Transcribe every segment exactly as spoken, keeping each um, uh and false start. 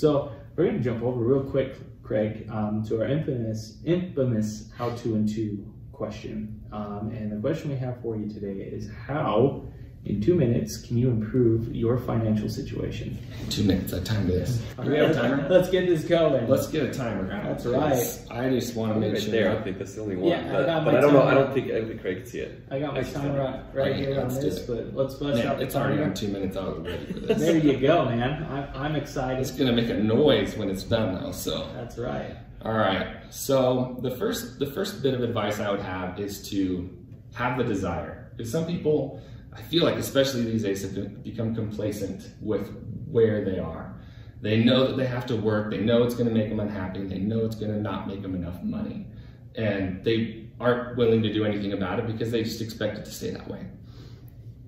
So we're going to jump over real quick, Craig, um, to our infamous, infamous how to in two question. Um, and the question we have for you today is how, in two minutes, can you improve your financial situation? Two minutes, I timed this. All right, we have a timer? Let's get this going. Let's get a timer out. That's right. I just want to make right sure. There, I think that's the only one. Yeah, but I, got my but I don't know, I don't think I think Craig can see it. I got my I timer out right okay, here on this, but let's flush out the It's already on two minutes, I was ready for this. There you go, man. I, I'm excited. It's going to make a noise when it's done, though, so. That's right. All right, so the first, the first bit of advice I would have is to have the desire. Because some people, I feel like especially these days, have become complacent with where they are. They know that they have to work, they know it's gonna make them unhappy, they know it's gonna not make them enough money. And they aren't willing to do anything about it because they just expect it to stay that way.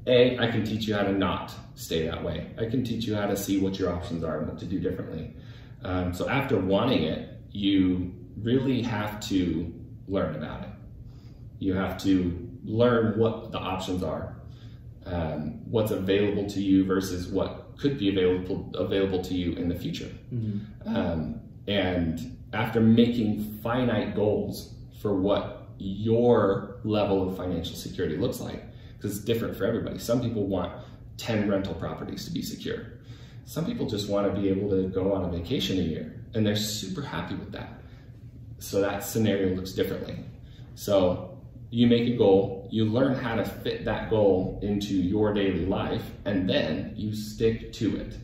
A, I can teach you how to not stay that way. I can teach you how to see what your options are and what to do differently. Um, so after wanting it, you really have to learn about it. You have to learn what the options are. Um, what's available to you versus what could be available available to you in the future. Mm-hmm. um, and after making finite goals for what your level of financial security looks like, because it's different for everybody. Some people want ten rental properties to be secure. Some people just want to be able to go on a vacation a year, and they're super happy with that. So that scenario looks differently. So you make a goal, you learn how to fit that goal into your daily life, and then you stick to it.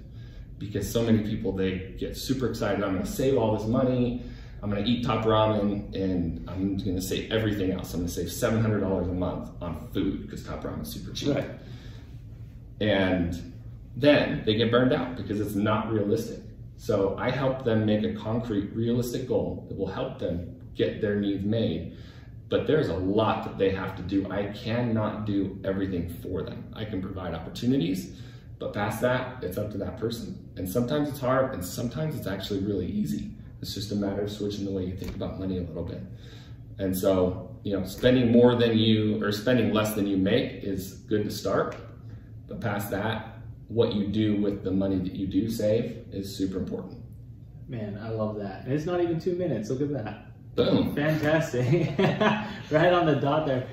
Because so many people, they get super excited, I'm gonna save all this money, I'm gonna eat top ramen, and I'm gonna save everything else. I'm gonna save seven hundred dollars a month on food, because top ramen is super cheap. Right. And then they get burned out because it's not realistic. So I help them make a concrete, realistic goal that will help them get their needs made. But there's a lot that they have to do. I cannot do everything for them. I can provide opportunities, but past that, it's up to that person. And sometimes it's hard, and sometimes it's actually really easy. It's just a matter of switching the way you think about money a little bit. And so, you know, spending more than you, or spending less than you make is good to start. But past that, what you do with the money that you do save is super important. Man, I love that. And it's not even two minutes, look at that. Boom. Fantastic. Right on the dot there.